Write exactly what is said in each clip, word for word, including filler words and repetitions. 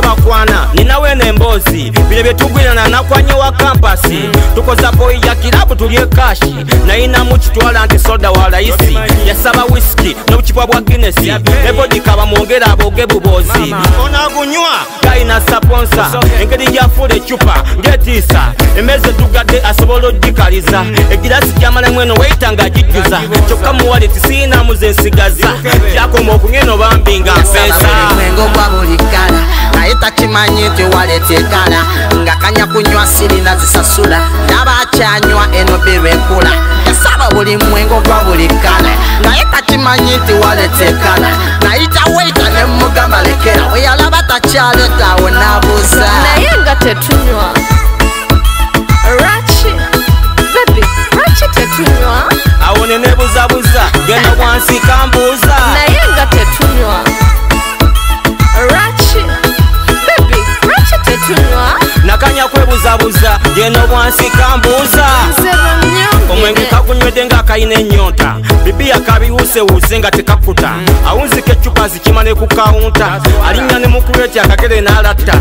Wakwana, ninawe nembozi bile betugwira na nakwanya wa kampasi tukoza boy ya kilabu tulie kashi na ina muchitwala anti soda wa raisi yasaba whisky no buchipwa bwa Guinness ebo dikaba mwongera aboge bubozi ona kunywa gaina saponsa engeri ya fule chupa ngetisa emeze tugade asobolo dikaliza egirasi jamala mweno weitanga jikuza choka muwali tisina muzensigaza jako mokungeno bambinga pesa mwengo kwa bulikala naita kimanyiti waletekala ngakanya kunywa siri nazisasula nabachanywa eno birekula yasaba buli mwengo gwa bulikala naita kimanyiti waletekala naita waita nemugamba lekera oyalaba tachaleta onabuza naye ngatetunywa rachi baby rachi tetunywa awone nebuzabuza genda wansi kambuza naye ngatetunywa rachi nakanya kwebuza buza yeno wansi kambuza omwenge kakunywedde nga kayina ennyonta bibi yakabiwuse wuse nga tekakuta awunzika ecupa zikimane ku kawunta alinnya ne mukuleeta akakere n'alatta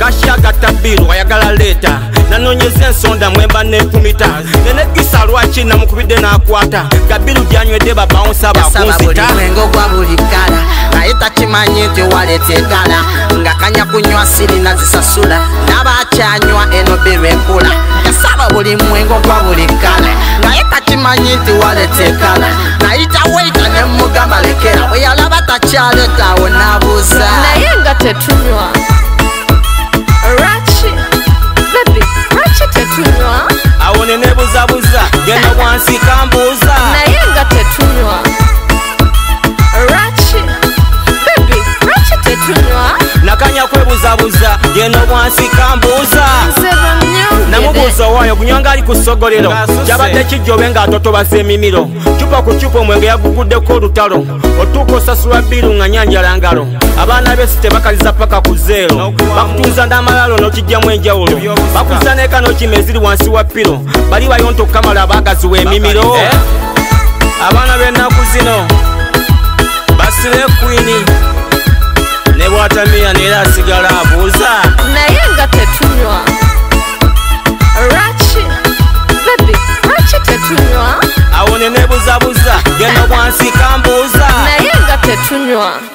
gashya gatta bbiru wayagala leeta nanonyeza ensonda mwemba nekumita nenegisa lwaki namukubidde n'akwata gabiru gyanywedde babawunsa bakunzita mwengo gwa bulikala naita kimanyi nti waletekala ngakanya kunywa siri nazisasula nabachanywa eno birekula yasaba buli mwengo gwa bulikala naita kimanyi nti waletekala naita waita nemugamba lekera oyalaba tachaleta onabuza naye ngatetunywa rachi baby rachi tetunywa awone nebuzabuza genda wansi kambuza naye ngatetunywa rachi nakanya kwebuzabuza yeno wansi kambuza namubuza wayo kunyonga ali kusogolero jabadde kijjobe nga atotobaza emimiro cupa ku cupa omwenge yaguguddeko olutalo otuuka osasula bbiru nga nyanjalangalo abaana besite bakaliza paka ku zeero bakutunza n'amalalo n'okijjamu enjawulo bakuza n'eka n'okima eziri wansi wa piro bali wayonta okukamala abaagazi w'emimiro abaana b'ennaku zino basire kwini watamia nila sigala abuza naye ngatetunywa rachi baby rachi tetunywa awone nebuzabuza genda wansi kambuza naye ngatetunywa